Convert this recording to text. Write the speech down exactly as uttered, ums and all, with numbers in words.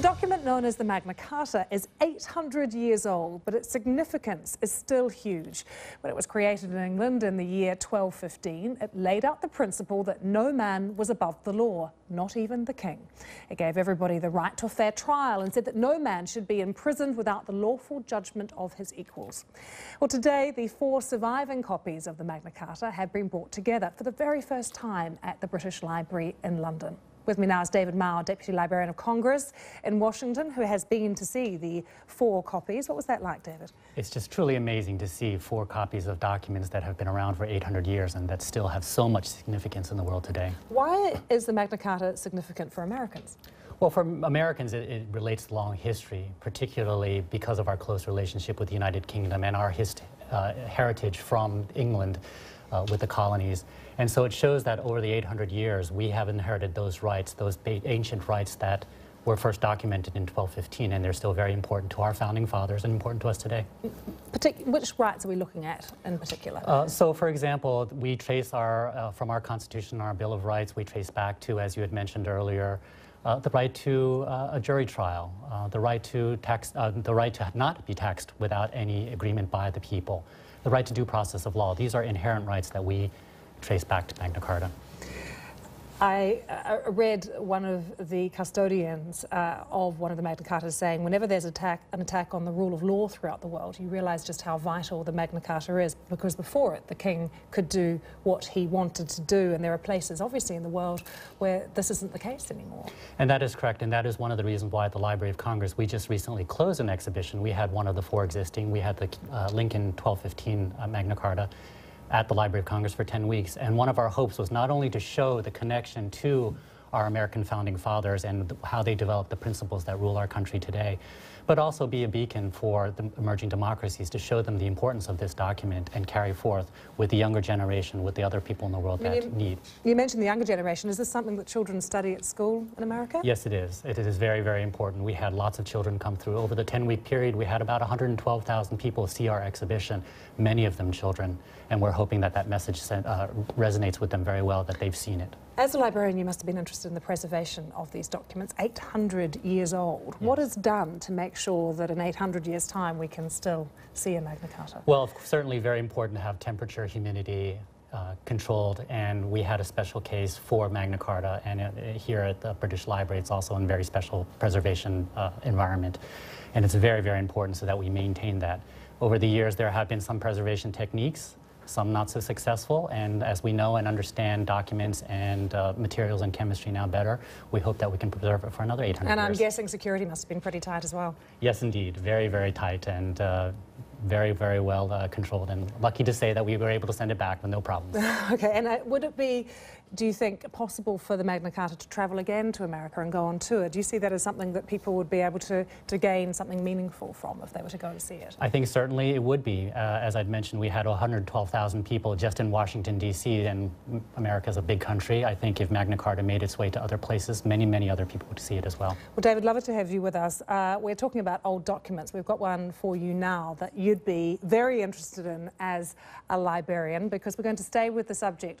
The document known as the Magna Carta is eight hundred years old, but its significance is still huge. When it was created in England in the year twelve fifteen, it laid out the principle that no man was above the law, not even the king. It gave everybody the right to a fair trial and said that no man should be imprisoned without the lawful judgment of his equals. Well, today, the four surviving copies of the Magna Carta have been brought together for the very first time at the British Library in London. With me now is David Mao, Deputy Librarian of Congress in Washington, who has been to see the four copies. What was that like, David? It's just truly amazing to see four copies of documents that have been around for eight hundred years and that still have so much significance in the world today. Why is the Magna Carta significant for Americans? Well, for Americans, it, it relates long history, particularly because of our close relationship with the United Kingdom and our hist uh, heritage from England uh, with the colonies. And so it shows that over the eight hundred years, we have inherited those rights, those ancient rights that were first documented in twelve fifteen, and they're still very important to our founding fathers and important to us today. Partic- which rights are we looking at in particular? Uh, so, for example, we trace our, uh, from our Constitution, our Bill of Rights, we trace back to, as you had mentioned earlier, Uh, the right to uh, a jury trial, uh, the right to tax, uh, the right to not be taxed without any agreement by the people, the right to due process of law. These are inherent rights that we trace back to Magna Carta. I uh, read one of the custodians uh, of one of the Magna Cartas saying, whenever there's attack, an attack on the rule of law throughout the world, you realise just how vital the Magna Carta is, because before it, the king could do what he wanted to do, and there are places, obviously, in the world where this isn't the case anymore. And that is correct, and that is one of the reasons why at the Library of Congress we just recently closed an exhibition. We had one of the four existing. We had the uh, Lincoln twelve fifteen uh, Magna Carta at the Library of Congress for ten weeks. And one of our hopes was not only to show the connection to our American founding fathers and how they developed the principles that rule our country today, but also be a beacon for the emerging democracies to show them the importance of this document and carry forth with the younger generation, with the other people in the world I mean, that you, need. You mentioned the younger generation. Is this something that children study at school in America? Yes, it is. It is very, very important. We had lots of children come through. Over the ten-week period, we had about one hundred twelve thousand people see our exhibition, many of them children, and we're hoping that that message sent, uh, resonates with them very well, that they've seen it. As a librarian, you must have been interested in the preservation of these documents, eight hundred years old. Yes. What is done to make sure that in eight hundred years' time we can still see a Magna Carta? Well, certainly very important to have temperature, humidity uh, controlled, and we had a special case for Magna Carta, and it, it, here at the British Library it's also in very special preservation uh, environment, and it's very, very important so that we maintain that. Over the years there have been some preservation techniques, some not so successful, and as we know and understand documents and uh, materials and chemistry now better, we hope that we can preserve it for another eight hundred years. And I'm guessing security must have been pretty tight as well. Yes, indeed. Very, very tight and uh, very, very well uh, controlled, and lucky to say that we were able to send it back with no problems. Okay, and uh, would it be, do you think, possible for the Magna Carta to travel again to America and go on tour? Do you see that as something that people would be able to, to gain something meaningful from if they were to go and see it? I think certainly it would be. Uh, as I'd mentioned, we had one hundred twelve thousand people just in Washington, D C, and America's a big country. I think if Magna Carta made its way to other places, many, many other people would see it as well. Well, David, lovely to have you with us. Uh, we're talking about old documents. We've got one for you now that you'd be very interested in as a librarian, because we're going to stay with the subject